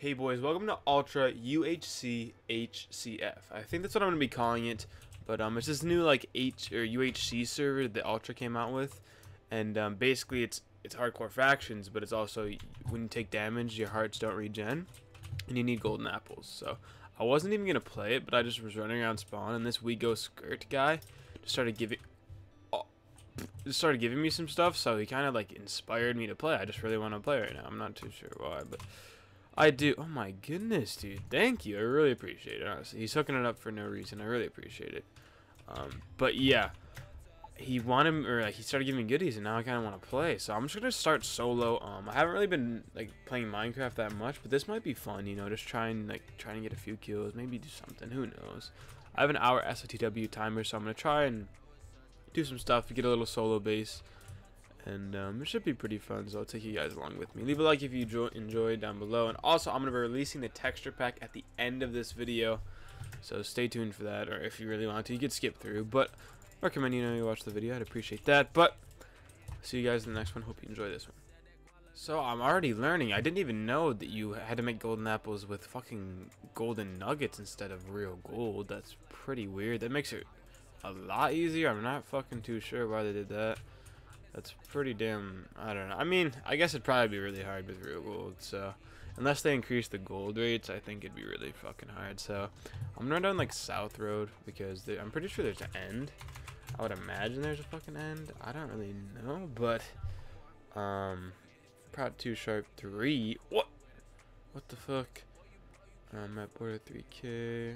Hey boys, welcome to Ultra UHCHCF. I think that's what I'm going to be calling it, but it's this new like UHC server that Ultra came out with, and basically it's hardcore fractions, but it's also when you take damage, your hearts don't regen, and you need golden apples. So I wasn't even going to play it, but I just was running around spawn, and this WeGo Skirt guy just started giving me some stuff, so he kind of like inspired me to play. I just really want to play right now. I'm not too sure why, but I do. Oh my goodness, dude. Thank you. I really appreciate it, honestly. He's hooking it up for no reason. I really appreciate it. But yeah, he started giving goodies, and now I kind of want to play. So I'm just going to start solo. I haven't really been like playing Minecraft that much, but this might be fun, you know, just trying to get a few kills, maybe do something, who knows. I have an hour SOTW timer, so I'm going to try and do some stuff, get a little solo base. And it should be pretty fun, so I'll take you guys along with me. Leave a like if you enjoyed down below. And also, I'm going to be releasing the texture pack at the end of this video, so stay tuned for that. Or if you really want to, you could skip through. But I recommend you watch the video. I'd appreciate that. But see you guys in the next one. Hope you enjoy this one. So I'm already learning. I didn't even know that you had to make golden apples with fucking golden nuggets instead of real gold. That's pretty weird. That makes it a lot easier. I'm not fucking too sure why they did that. That's pretty damn, I don't know. I mean, I guess it'd probably be really hard with real gold, so unless they increase the gold rates, I think it'd be really fucking hard. So I'm gonna run down like South Road, because I'm pretty sure there's an end. I would imagine there's a fucking end. I don't really know, but Proud 2 Sharp 3. What the fuck? I'm at border 3k.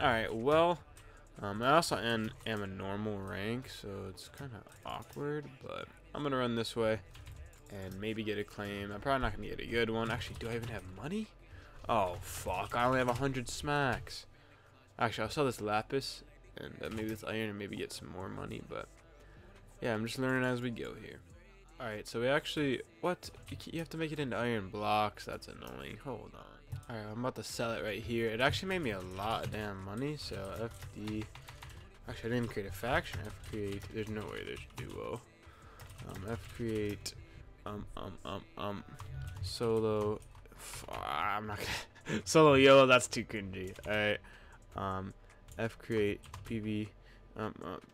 Alright, well, I also am a normal rank, so it's kind of awkward, but I'm going to run this way and maybe get a claim. I'm probably not going to get a good one. Actually, do I even have money? Oh, fuck. I only have 100 smacks. Actually, I'll sell this lapis and maybe this iron and maybe get some more money, but yeah, I'm just learning as we go here. Alright, so we actually... What? You have to make it into iron blocks. That's annoying. Hold on. Alright, I'm about to sell it right here. It actually made me a lot of damn money, so FD... Actually, I didn't create a faction. F create... There's no way there's duo. F create... Solo... I'm not gonna... Solo YOLO, that's too cringy. Alright. F create... PV...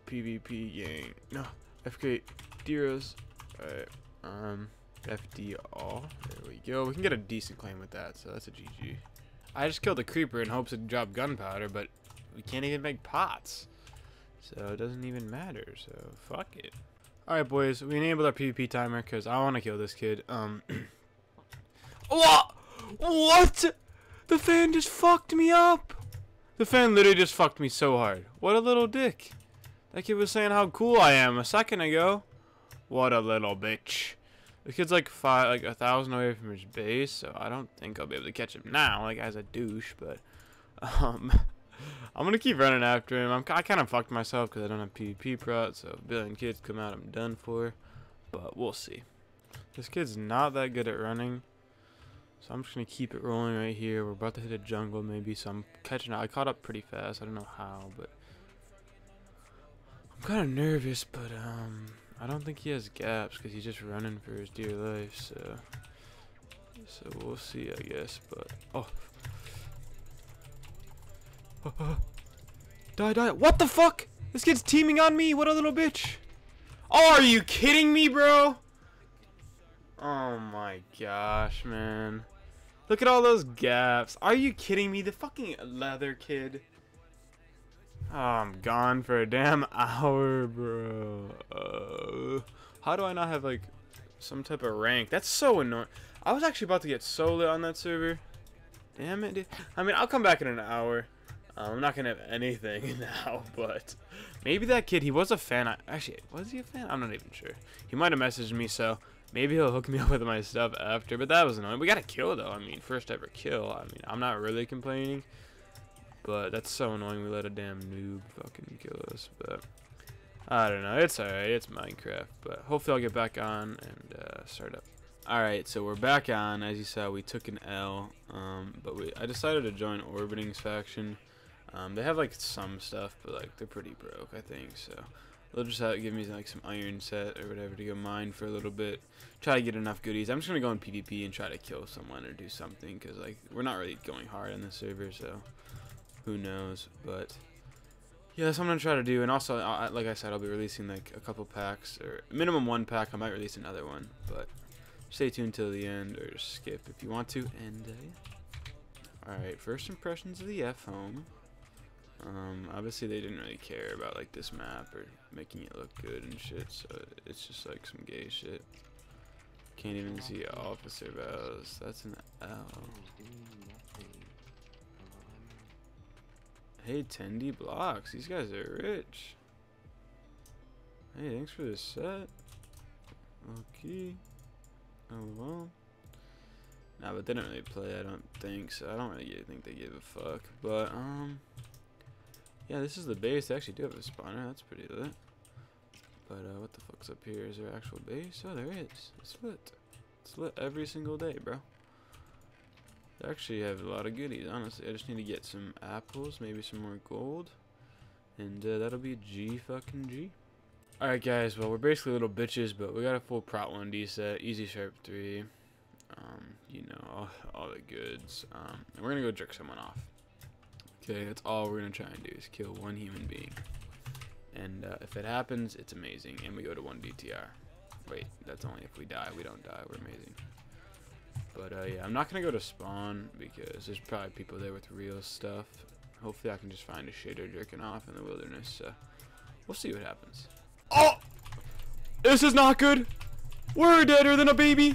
PvP gang. No. F create... Deros... Alright, FD all. There we go. We can get a decent claim with that, so that's a GG. I just killed a creeper in hopes it dropped gunpowder, but we can't even make pots, so it doesn't even matter, so fuck it. Alright boys, we enabled our PvP timer because I want to kill this kid. What? The fan just fucked me up! The fan literally just fucked me so hard. What a little dick. That kid was saying how cool I am a second ago. What a little bitch. The kid's like 1,000 away from his base, so I don't think I'll be able to catch him now. Like, as a douche, but I'm gonna keep running after him. I kind of fucked myself because I don't have PvP prot, so if a billion kids come out, I'm done for. But we'll see. This kid's not that good at running, so I'm just gonna keep it rolling right here. We're about to hit a jungle, maybe, so I'm catching up. I caught up pretty fast. I don't know how, but I'm kind of nervous, but I don't think he has gaps because he's just running for his dear life, so we'll see, I guess. But oh, die! What the fuck? This kid's teaming on me. What a little bitch! Oh, are you kidding me, bro? Oh my gosh, man! Look at all those gaps. Are you kidding me? The fucking leather kid. Oh, I'm gone for a damn hour, bro. How do I not have, like, some type of rank? That's so annoying. I was actually about to get solo on that server. Damn it, dude. I mean, I'll come back in an hour. I'm not going to have anything now, but maybe that kid, he was a fan. Actually, was he a fan? I'm not even sure. He might have messaged me, so maybe he'll hook me up with my stuff after. But that was annoying. We got a kill, though. I mean, first ever kill. I mean, I'm not really complaining. But that's so annoying, we let a damn noob fucking kill us, but I don't know, it's alright, it's Minecraft, but hopefully I'll get back on and start up. Alright, so we're back on. As you saw, we took an L, but I decided to join Orbiting's faction. They have like some stuff, but like they're pretty broke, I think, so They'll just give me like some iron set or whatever to go mine for a little bit. Try to get enough goodies. I'm just going to go in PvP and try to kill someone or do something, because like we're not really going hard on this server, so who knows. But yeah, that's what I'm going to try to do. And also, like I said, I'll be releasing like a couple packs, or minimum one pack. I might release another one, but stay tuned till the end, or skip if you want to. And alright, first impressions of the F home. Obviously they didn't really care about like this map or making it look good and shit, so it's just like some gay shit. Can't even see officer vows. That's an L. Hey, 10D blocks. These guys are rich. Hey, thanks for the set. Okay. Oh well. Nah, but they don't really play, I don't think, so I don't really think they give a fuck. But yeah, this is the base. They actually do have a spawner. That's pretty lit. But what the fuck's up here? Is there actual base? Oh, there is. It's lit. It's lit every single day, bro. They actually have a lot of goodies, honestly. I just need to get some apples, maybe some more gold. And that'll be G fucking G. Alright, guys. Well, we're basically little bitches, but we got a full Prot 1D set. Easy Sharp 3. You know, all the goods. And we're going to go jerk someone off. Okay, that's all we're gonna try and do is kill one human being, and if it happens, it's amazing, and we go to 1 DTR. Wait, that's only if we die. We don't die. We're amazing. But yeah, I'm not gonna go to spawn because there's probably people there with real stuff. Hopefully, I can just find a shader jerking off in the wilderness. So we'll see what happens. Oh, this is not good. We're deader than a baby.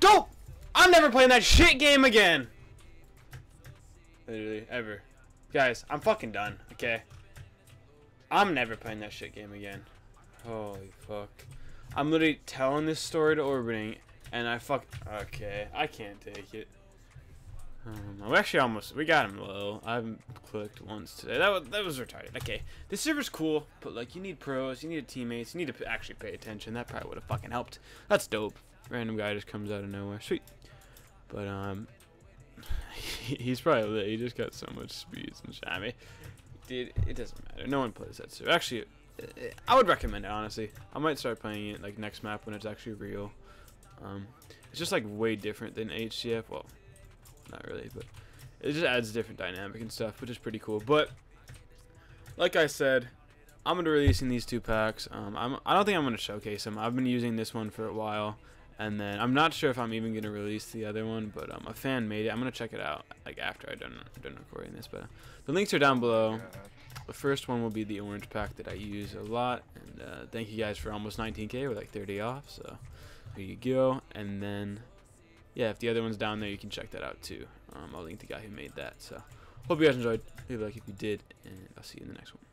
Don't. I'm never playing that shit game again. Literally, ever. Guys, I'm fucking done, okay? I'm never playing that shit game again. Holy fuck. I'm literally telling this story to Orbiting, and I fuck... Okay, I can't take it. We actually almost... We got him low. I haven't clicked once today. That was retarded. Okay, this server's cool, but, like, you need pros, you need teammates, you need to actually pay attention. That probably would have fucking helped. That's dope. Random guy just comes out of nowhere. Sweet. But, he's probably lit. He just got so much speed and shit. I mean, dude, it doesn't matter. No one plays that server. Actually, I would recommend it, honestly. I might start playing it, like, next map when it's actually real. It's just, like, way different than HCF. Well, not really, but it just adds different dynamic and stuff, which is pretty cool. But, like I said, I'm going to be releasing these two packs. I don't think I'm going to showcase them. I've been using this one for a while. And then I'm not sure if I'm even gonna release the other one, but a fan made it. I'm gonna check it out like after I'm done recording this. But the links are down below. The first one will be the orange pack that I use a lot. And thank you guys for almost 19K. We're like 30 off, so there you go. And then yeah, if the other one's down there, you can check that out too. I'll link the guy who made that. So hope you guys enjoyed. Leave a like if you did, and I'll see you in the next one.